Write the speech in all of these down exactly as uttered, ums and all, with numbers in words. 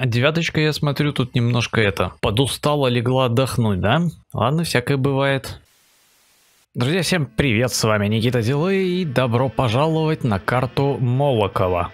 А девяточка, я смотрю, тут немножко это, подустала, легла отдохнуть, да? Ладно, всякое бывает. Друзья, всем привет, с вами Никита Делай и добро пожаловать на карту Молокова.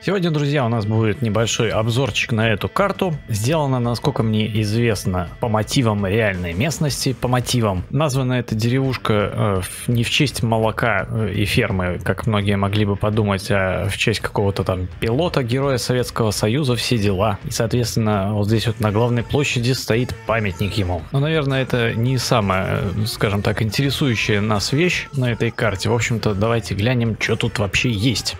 Сегодня, друзья, у нас будет небольшой обзорчик на эту карту. Сделана, насколько мне известно, по мотивам реальной местности, по мотивам. Названа эта деревушка э, не в честь молока и фермы, как многие могли бы подумать, а в честь какого-то там пилота, героя Советского Союза, все дела. И, соответственно, вот здесь вот на главной площади стоит памятник ему. Но, наверное, это не самая, скажем так, интересующая нас вещь на этой карте. В общем-то, давайте глянем, что тут вообще есть.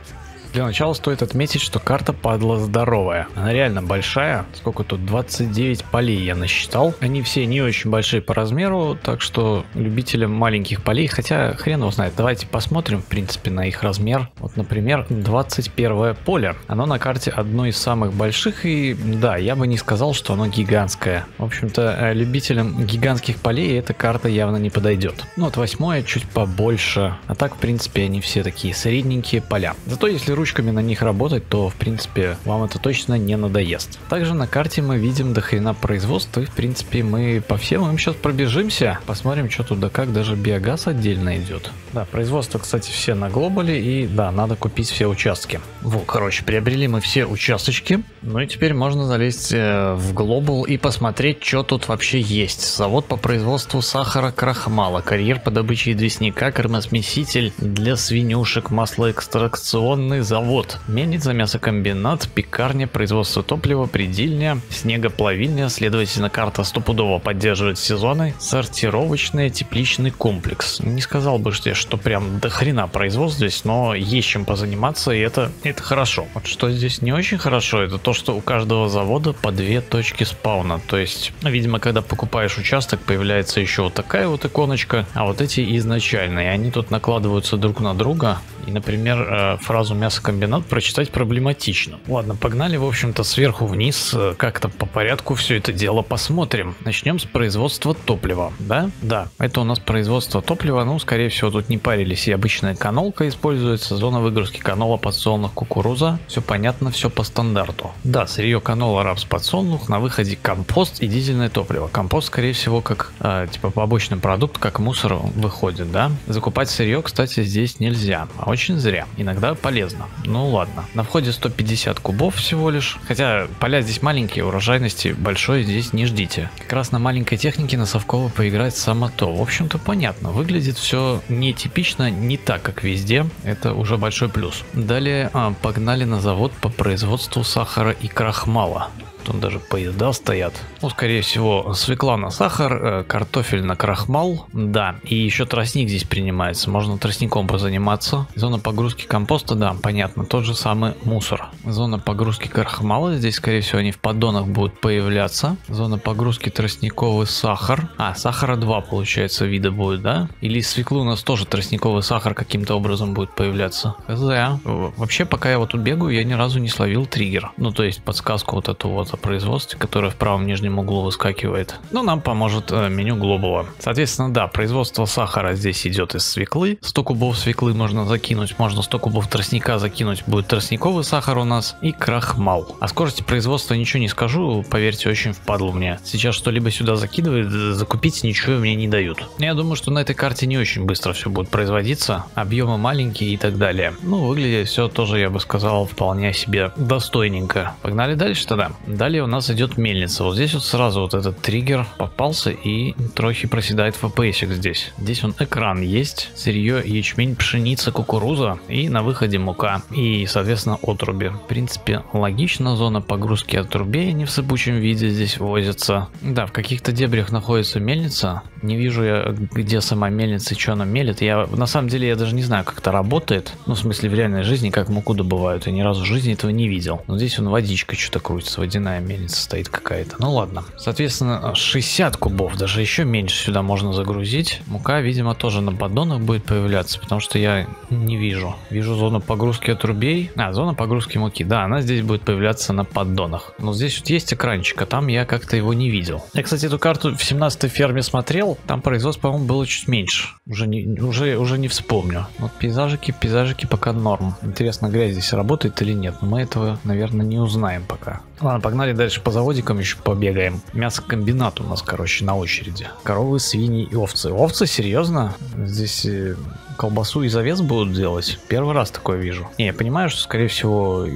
Для начала стоит отметить, что карта падла здоровая. Она реально большая. Сколько тут? двадцать девять полей я насчитал. Они все не очень большие по размеру, так что любителям маленьких полей, хотя хрен его знает. Давайте посмотрим, в принципе, на их размер. Вот, например, двадцать первое поле. Оно на карте одно из самых больших, и да, я бы не сказал, что оно гигантское. В общем-то, любителям гигантских полей эта карта явно не подойдет. Ну, вот восьмое чуть побольше. А так, в принципе, они все такие средненькие поля. Зато если ручками на них работать, то в принципе вам это точно не надоест. Также на карте мы видим до хрена производства, и в принципе мы по всем им сейчас пробежимся, посмотрим, что туда как. Даже биогаз отдельно идет. Да, производство, кстати, все на глобале, и да, надо купить все участки. Вот, короче, приобрели мы все участочки. Ну и теперь можно залезть э, в глобал и посмотреть, что тут вообще есть. Завод по производству сахара, крахмала, карьер по добыче известняка, кормосмеситель для свинюшек, маслоэкстракционный завод, мельница, мясокомбинат, пекарня, производство топлива, предельня, снегоплавильня. Следовательно, карта стопудово поддерживает сезоны. Сортировочный, тепличный комплекс. Не сказал бы, что, что прям до хрена производств здесь, но есть чем позаниматься, и это, это хорошо. Вот что здесь не очень хорошо, это то, что у каждого завода по две точки спауна. То есть, видимо, когда покупаешь участок, появляется еще вот такая вот иконочка, а вот эти изначальные. Они тут накладываются друг на друга. И, например, фразу «мясокомбинат» прочитать проблематично. Ладно, погнали, в общем-то, сверху вниз, как-то по порядку все это дело посмотрим. Начнем с производства топлива, да? Да, это у нас производство топлива, ну, скорее всего, тут не парились, и обычная канолка используется, зона выгрузки канола, подсолнух, кукуруза, все понятно, все по стандарту. Да, сырье канола, рапс, подсолнух, на выходе компост и дизельное топливо. Компост, скорее всего, как, э, типа, побочный продукт, как мусор выходит, да? Закупать сырье, кстати, здесь нельзя, а очень Очень зря. Иногда полезно. Ну ладно. На входе сто пятьдесят кубов всего лишь. Хотя поля здесь маленькие, урожайности большой здесь не ждите. Как раз на маленькой технике на совково поиграть само то. В общем-то понятно. Выглядит все нетипично, не так, как везде. Это уже большой плюс. Далее а, погнали на завод по производству сахара и крахмала. Тут даже поезда стоят. Ну, скорее всего, свекла на сахар, картофель на крахмал. Да, и еще тростник здесь принимается. Можно тростником позаниматься. Зона погрузки компоста, да, понятно, тот же самый мусор. Зона погрузки крахмала, здесь, скорее всего, они в поддонах будут появляться. Зона погрузки тростниковый сахар. А, сахара два, получается, вида будет, да? Или свеклу у нас тоже тростниковый сахар каким-то образом будет появляться. Хз. Вообще, пока я вот тут бегаю, я ни разу не словил триггер. Ну, то есть, подсказку вот эту вот о производстве, которое в правом нижнем углу выскакивает. Но нам поможет э, меню глобала. Соответственно, да, производство сахара здесь идет из свеклы. сто кубов свеклы можно закинуть, можно сто кубов тростника закинуть, будет тростниковый сахар у нас и крахмал. О скорости производства ничего не скажу, поверьте, очень впадло мне. Сейчас что-либо сюда закидывает, закупить ничего мне не дают. Я думаю, что на этой карте не очень быстро все будет производиться, объемы маленькие и так далее. Ну, выглядит все тоже, я бы сказал, вполне себе достойненько. Погнали дальше тогда. Далее у нас идет мельница. Вот здесь вот сразу вот этот триггер попался и трохи проседает эф пи эсик здесь. Здесь он экран есть, сырье, ячмень, пшеница, кукуруза и на выходе мука и, соответственно, отруби. В принципе, логично, зона погрузки отрубей не в сыпучем виде здесь возится. Да, в каких-то дебрях находится мельница. Не вижу я, где сама мельница и что она мелит. Я, на самом деле, я даже не знаю, как это работает. Ну, в смысле, в реальной жизни, как муку добывают. Я ни разу в жизни этого не видел. Но здесь он водичка что-то крутится, водичка. Мельница стоит какая-то. Ну ладно. Соответственно, шестьдесят кубов, даже еще меньше сюда можно загрузить. Мука, видимо, тоже на поддонах будет появляться, потому что я не вижу. Вижу зону погрузки отрубей. А, зона погрузки муки. Да, она здесь будет появляться на поддонах. Но здесь вот есть экранчик, а там я как-то его не видел. Я, кстати, эту карту в семнадцатой ферме смотрел. Там производство, по-моему, было чуть меньше. Уже не, уже, уже не вспомню. Вот пейзажики, пейзажики пока норм. Интересно, грязь здесь работает или нет. Но мы этого, наверное, не узнаем пока. Ладно, погнали. погнали дальше по заводикам еще побегаем. Мясокомбинат у нас, короче, на очереди. Коровы, свиньи и овцы. Овцы, серьезно? Здесь колбасу из овец будут делать? Первый раз такое вижу. Не, я понимаю, что, скорее всего,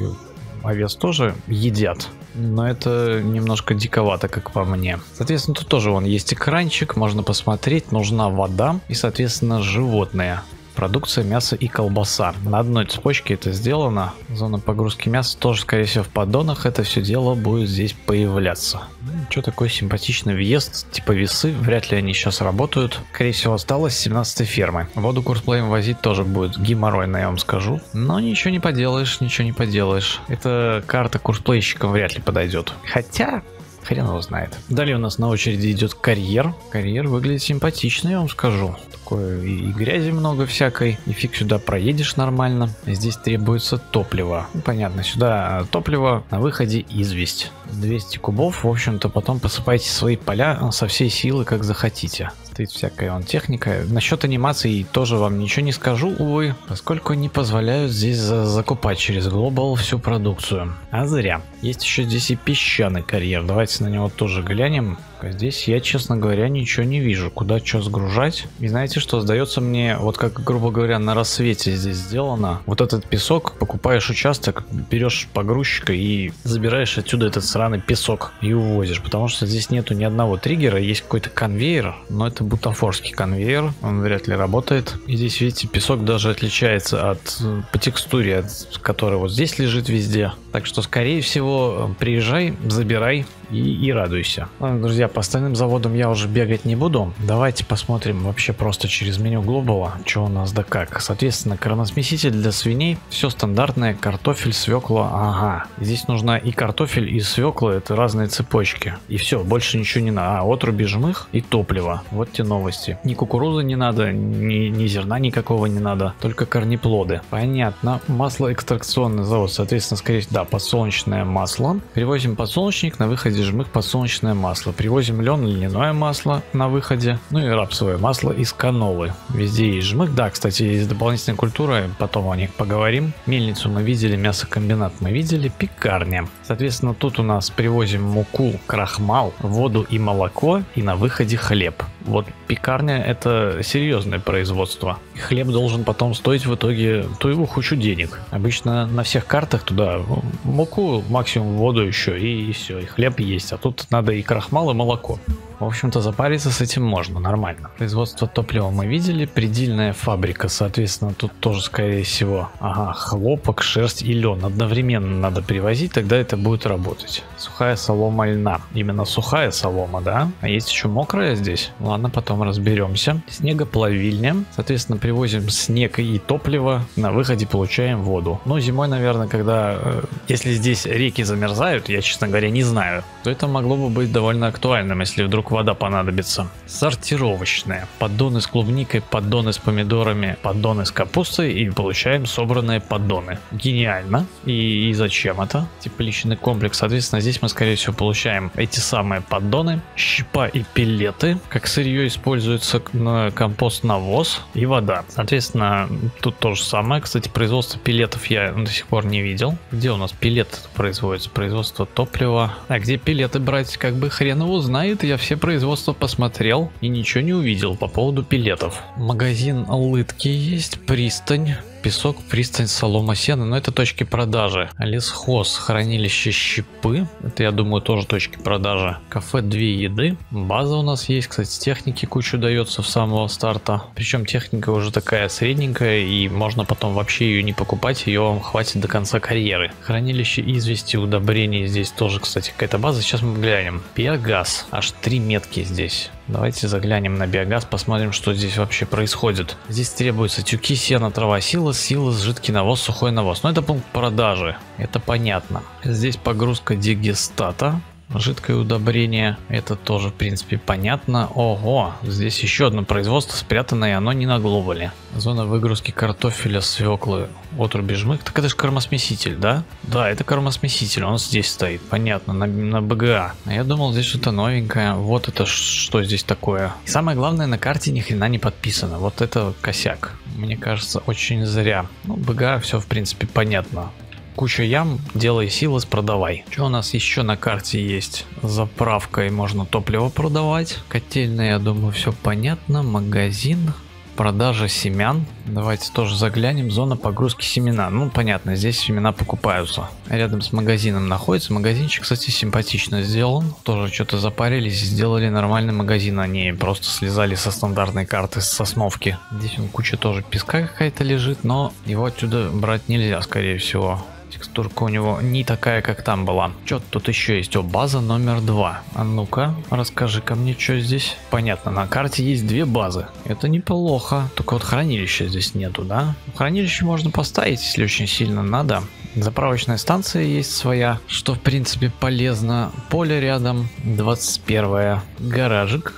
овец тоже едят. Но это немножко диковато, как по мне. Соответственно, тут тоже вон есть экранчик, можно посмотреть. Нужна вода и, соответственно, животные. Продукция, мясо и колбаса. На одной цепочке это сделано. Зона погрузки мяса тоже, скорее всего, в поддонах. Это все дело будет здесь появляться. Что такое симпатичный въезд? Типа весы, вряд ли они сейчас работают. Скорее всего, осталось семнадцать фермы. Воду CoursePlay возить тоже будет геморройно, я вам скажу. Но ничего не поделаешь, ничего не поделаешь. Эта карта CoursePlayщикам вряд ли подойдет. Хотя... хрен его знает. Далее у нас на очереди идет карьер. Карьер выглядит симпатично, я вам скажу. Такое и, и грязи много всякой. И фиг сюда проедешь нормально. Здесь требуется топливо. Ну, понятно, сюда топливо, на выходе известь. двести кубов, в общем-то, потом посыпайте свои поля со всей силы, как захотите. Стоит всякая вон техника. Насчет анимации тоже вам ничего не скажу, увы, поскольку не позволяют здесь за закупать через глобал всю продукцию. А зря. Есть еще здесь и песчаный карьер. Давайте на него тоже глянем. Здесь я, честно говоря, ничего не вижу, куда что сгружать. И знаете что, сдается мне, вот как, грубо говоря, на рассвете здесь сделано. Вот этот песок, покупаешь участок, берешь погрузчика и забираешь отсюда этот сраный песок и увозишь. Потому что здесь нету ни одного триггера, есть какой-то конвейер, но это бутафорский конвейер, он вряд ли работает. И здесь, видите, песок даже отличается от, по текстуре, от которой вот здесь лежит везде. Так что, скорее всего, приезжай, забирай и, и радуйся. Ладно, друзья, по остальным заводам я уже бегать не буду. Давайте посмотрим вообще просто через меню глобала, что у нас да как. Соответственно, кормосмеситель для свиней. Все стандартное. Картофель, свекла. Ага. Здесь нужна и картофель, и свекла. Это разные цепочки. И все, больше ничего не надо. А, отруби жмых и топливо. Вот те новости. Ни кукурузы не надо, ни, ни зерна никакого не надо. Только корнеплоды. Понятно. Маслоэкстракционный завод. Соответственно, скорее всего, да, подсолнечное масло. Перевозим подсолнечник, на выходе жмых подсолнечное масло. Привозим лен, льняное масло на выходе, ну и рапсовое масло из канолы. Везде есть жмых. Да, кстати, есть дополнительная культура, потом о них поговорим. Мельницу мы видели, мясокомбинат мы видели, пекарня. Соответственно, тут у нас привозим муку, крахмал, воду и молоко, и на выходе хлеб. Вот пекарня — это серьезное производство. Хлеб должен потом стоить в итоге ту его кучу денег. Обычно на всех картах туда муку, максимум воду еще, и, и все, и хлеб есть. А тут надо и крахмал, и молоко. В общем-то, запариться с этим можно, нормально. Производство топлива мы видели, предельная фабрика, соответственно, тут тоже, скорее всего, ага, хлопок, шерсть и лен. Одновременно надо привозить, тогда это будет работать. Сухая солома, льна. Именно сухая солома, да? А есть еще мокрая здесь? Ладно, потом разберемся. Снегоплавильня. Соответственно, привозим снег и топливо, на выходе получаем воду. Ну, зимой, наверное, когда... Э, если здесь реки замерзают, я, честно говоря, не знаю, то это могло бы быть довольно актуальным, если вдруг вода понадобится. Сортировочная. Поддоны с клубникой, поддоны с помидорами, поддоны с капустой, и получаем собранные поддоны. Гениально. И, и зачем это? Тепличный комплекс. Соответственно, здесь мы, скорее всего, получаем эти самые поддоны. Щепа и пеллеты. Как сырье используется на компост, навоз и вода. Соответственно, тут то же самое. Кстати, производство пеллетов я до сих пор не видел. Где у нас пеллеты производится? Производство топлива. А где пеллеты брать? Как бы хрен его знает. Я все производство посмотрел и ничего не увидел по поводу пеллетов. Магазин лытки есть, пристань. Песок, пристань, солома, сена. Но это точки продажи. Лесхоз, хранилище щепы. Это, я думаю, тоже точки продажи. Кафе две еды. База у нас есть. Кстати, техники кучу дается в самого старта. Причем техника уже такая средненькая, и можно потом вообще ее не покупать. Ее вам хватит до конца карьеры. Хранилище извести, удобрений. Здесь тоже, кстати, какая-то база. Сейчас мы глянем. Биогаз. Аж три метки здесь. Давайте заглянем на биогаз, посмотрим, что здесь вообще происходит. Здесь требуются тюки, сена, трава, сила, сила, жидкий навоз, сухой навоз. Но это пункт продажи, это понятно. Здесь погрузка дигестата. Жидкое удобрение, это тоже, в принципе, понятно. Ого, здесь еще одно производство спрятанное, оно не на глобале. Зона выгрузки картофеля, свеклы, отруби жмых. Так это же кормосмеситель, да? Да, это кормосмеситель, он здесь стоит, понятно, на, на БГА. Я думал, здесь что-то новенькое. Вот это что здесь такое. И самое главное, на карте ни хрена не подписано. Вот это косяк, мне кажется, очень зря. Ну, БГА все, в принципе, понятно. Куча ям, делай силос, продавай. Что у нас еще на карте есть? Заправкой можно топливо продавать. Котельная, я думаю, все понятно. Магазин. Продажа семян. Давайте тоже заглянем. Зона погрузки семена. Ну, понятно, здесь семена покупаются. Рядом с магазином находится. Магазинчик, кстати, симпатично сделан. Тоже что-то запарились и сделали нормальный магазин. Они просто слезали со стандартной карты, с сосновки. Здесь он, куча тоже песка какая-то лежит, но его отсюда брать нельзя, скорее всего. Текстурка у него не такая, как там была. Что тут еще есть? О, база номер два. А ну-ка, расскажи-ка мне, что здесь. Понятно, на карте есть две базы. Это неплохо. Только вот хранилища здесь нету, да? Хранилище можно поставить, если очень сильно надо. Заправочная станция есть своя, что в принципе полезно. Поле рядом. двадцать первое. Гаражик,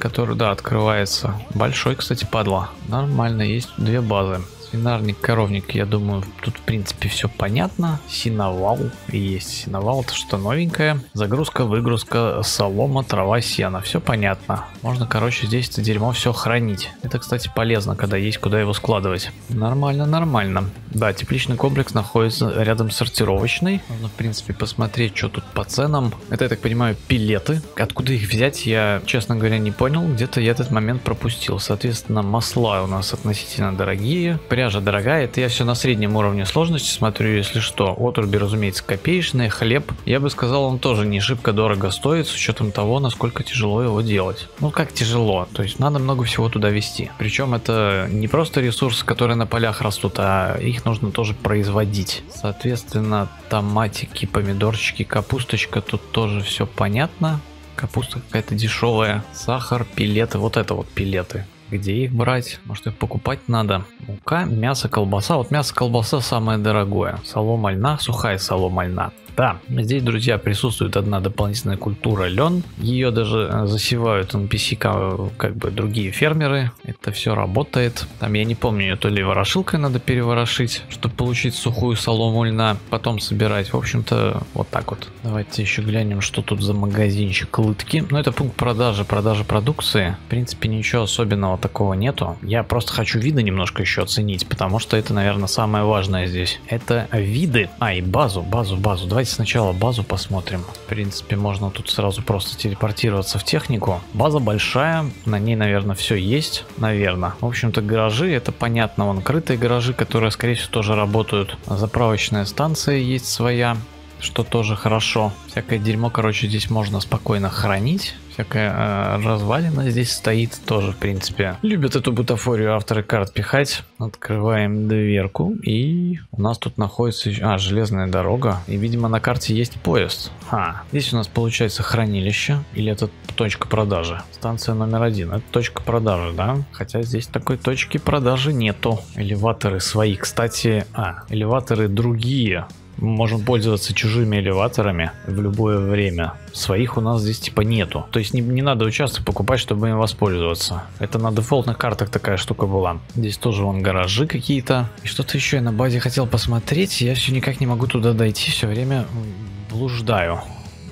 который, да, открывается. Большой, кстати, падла. Нормально, есть две базы. Свинарник, коровник, я думаю, тут в принципе все понятно. Синовал, есть синовал, это что новенькое. Загрузка, выгрузка, солома, трава, сена, все понятно. Можно, короче, здесь это дерьмо все хранить. Это, кстати, полезно, когда есть куда его складывать. Нормально, нормально. Да, тепличный комплекс находится рядом с сортировочной. Можно, в принципе, посмотреть, что тут по ценам. Это, я так понимаю, пилеты. Откуда их взять, я, честно говоря, не понял. Где-то я этот момент пропустил. Соответственно, масла у нас относительно дорогие. Пряжа дорогая, это я все на среднем уровне сложности смотрю, если что. Отруби, разумеется, копеечные, хлеб. Я бы сказал, он тоже не шибко дорого стоит, с учетом того, насколько тяжело его делать. Ну как тяжело, то есть надо много всего туда везти. Причем это не просто ресурсы, которые на полях растут, а их нужно тоже производить. Соответственно, томатики, помидорчики, капусточка, тут тоже все понятно. Капуста какая-то дешевая, сахар, пилеты, вот это вот пилеты. Где их брать? Может, их покупать надо? Мука, мясо, колбаса. Вот мясо, колбаса самое дорогое. Солома льна, сухая солома льна. Да, здесь, друзья, присутствует одна дополнительная культура лен. Ее даже засевают эн пи си, как бы другие фермеры. Это все работает. Там, я не помню, ее то ли ворошилкой надо переворошить, чтобы получить сухую солому льна, потом собирать. В общем-то, вот так вот. Давайте еще глянем, что тут за магазинчик лытки. Ну, это пункт продажи, продажи продукции. В принципе, ничего особенного такого нету. Я просто хочу виды немножко еще оценить, потому что это, наверное, самое важное здесь. Это виды. А, и базу, базу, базу. Давайте сначала базу посмотрим. В принципе, можно тут сразу просто телепортироваться в технику. База большая, на ней, наверное, все есть. Наверное. В общем-то, гаражи, это понятно. Вон крытые гаражи, которые, скорее всего, тоже работают. Заправочная станция есть своя, что тоже хорошо. Всякое дерьмо, короче, здесь можно спокойно хранить. Всякая э, развалина здесь стоит тоже, в принципе. Любят эту бутафорию авторы карт пихать. Открываем дверку. И у нас тут находится еще... А, железная дорога. И, видимо, на карте есть поезд. А, здесь у нас получается хранилище. Или это точка продажи? Станция номер один. Это точка продажи, да? Хотя здесь такой точки продажи нету. Элеваторы свои, кстати. А, элеваторы другие. Мы можем пользоваться чужими элеваторами в любое время. Своих у нас здесь типа нету. То есть не, не надо участок покупать, чтобы им воспользоваться. Это на дефолтных картах такая штука была. Здесь тоже вон гаражи какие-то. И что-то еще я на базе хотел посмотреть. Я все никак не могу туда дойти. Все время блуждаю.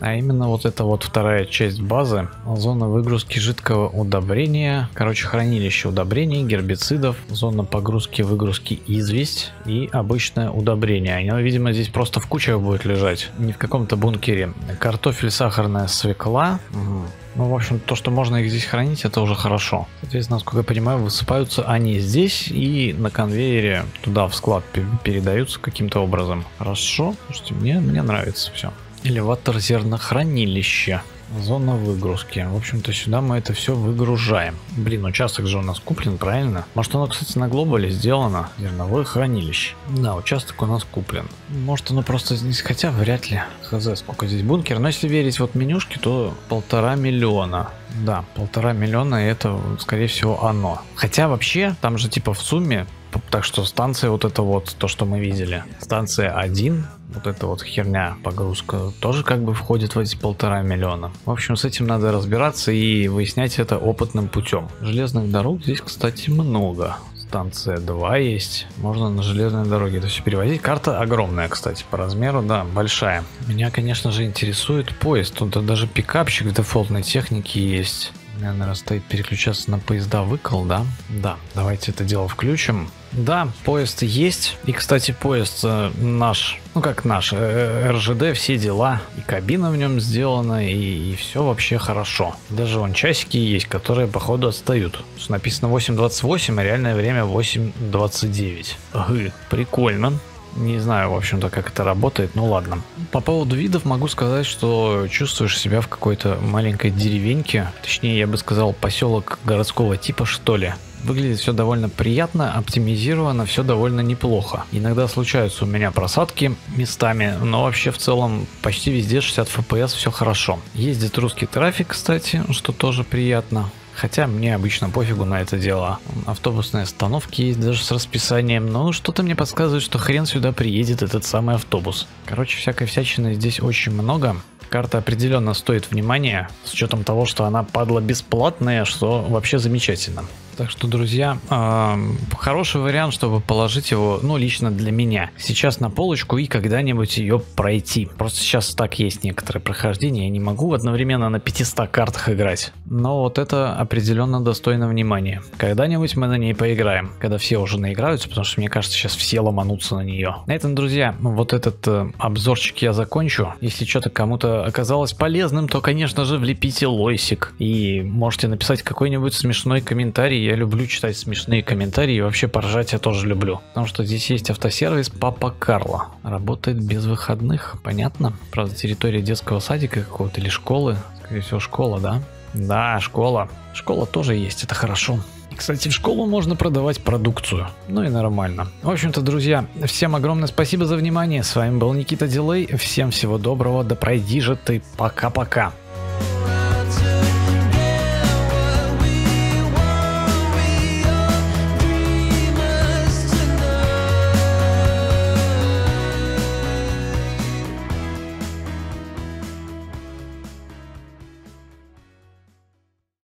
А именно вот это вот вторая часть базы. Зона выгрузки жидкого удобрения. Короче, хранилище удобрений, гербицидов. Зона погрузки, выгрузки известь. И обычное удобрение. Оно, видимо, здесь просто в кучах будет лежать. Не в каком-то бункере. Картофель, сахарная свекла. Угу. Ну, в общем, то, что можно их здесь хранить, это уже хорошо. Соответственно, насколько я понимаю, высыпаются они здесь и на конвейере туда в склад передаются каким-то образом. Хорошо. Слушайте, мне, мне нравится все. Элеватор зернохранилища. Зона выгрузки. В общем-то, сюда мы это все выгружаем. Блин, участок же у нас куплен, правильно? Может, оно, кстати, на глобале сделано? Зерновое хранилище. Да, участок у нас куплен. Может, оно просто здесь, хотя вряд ли. Хз, сколько здесь бункер. Но если верить вот менюшке, то полтора миллиона. Да, полтора миллиона, и это, скорее всего, оно. Хотя вообще, там же типа в сумме. Так что станция вот это вот, то, что мы видели. Станция один, вот эта вот херня, погрузка, тоже как бы входит в эти полтора миллиона. В общем, с этим надо разбираться и выяснять это опытным путем. Железных дорог здесь, кстати, много. Станция два есть. Можно на железной дороге это все перевозить. Карта огромная, кстати, по размеру, да, большая. Меня, конечно же, интересует поезд. Тут даже пикапчик в дефолтной технике есть. Наверное, стоит переключаться на поезда выкол, да? Да, давайте это дело включим. Да, поезд есть. И, кстати, поезд э, наш, ну как наш, э, РЖД, все дела. И кабина в нем сделана, и, и все вообще хорошо. Даже вон часики есть, которые, походу, отстают. Написано восемь двадцать восемь, а реальное время восемь двадцать девять. Прикольно. Не знаю, в общем-то, как это работает, ну ладно. По поводу видов могу сказать, что чувствуешь себя в какой-то маленькой деревеньке. Точнее, я бы сказал, поселок городского типа, что ли. Выглядит все довольно приятно, оптимизировано, все довольно неплохо. Иногда случаются у меня просадки местами, но вообще в целом почти везде шестьдесят эф пи эс, все хорошо. Ездит русский трафик, кстати, что тоже приятно. Хотя мне обычно пофигу на это дело. Автобусные остановки есть даже с расписанием, но что-то мне подсказывает, что хрен сюда приедет этот самый автобус. Короче, всякой всячины здесь очень много. Карта определенно стоит внимания, с учетом того, что она, падла, бесплатная, что вообще замечательно. Так что, друзья, э, хороший вариант, чтобы положить его, ну, лично для меня, сейчас на полочку и когда-нибудь ее пройти. Просто сейчас так есть некоторые прохождения, я не могу одновременно на пятистах картах играть. Но вот это определенно достойно внимания. Когда-нибудь мы на ней поиграем, когда все уже наиграются, потому что, мне кажется, сейчас все ломанутся на нее. На этом, друзья, вот этот э, обзорчик я закончу. Если что-то кому-то оказалось полезным, то, конечно же, влепите лойсик. И можете написать какой-нибудь смешной комментарий. Я люблю читать смешные комментарии, и вообще поржать я тоже люблю. Потому что здесь есть автосервис Папа Карло. Работает без выходных, понятно? Правда, территория детского садика какого-то или школы. Скорее всего, школа, да? Да, школа. Школа тоже есть, это хорошо. И, кстати, в школу можно продавать продукцию. Ну и нормально. В общем-то, друзья, всем огромное спасибо за внимание. С вами был Никита Делай. Всем всего доброго. Да пройди же ты. Пока-пока.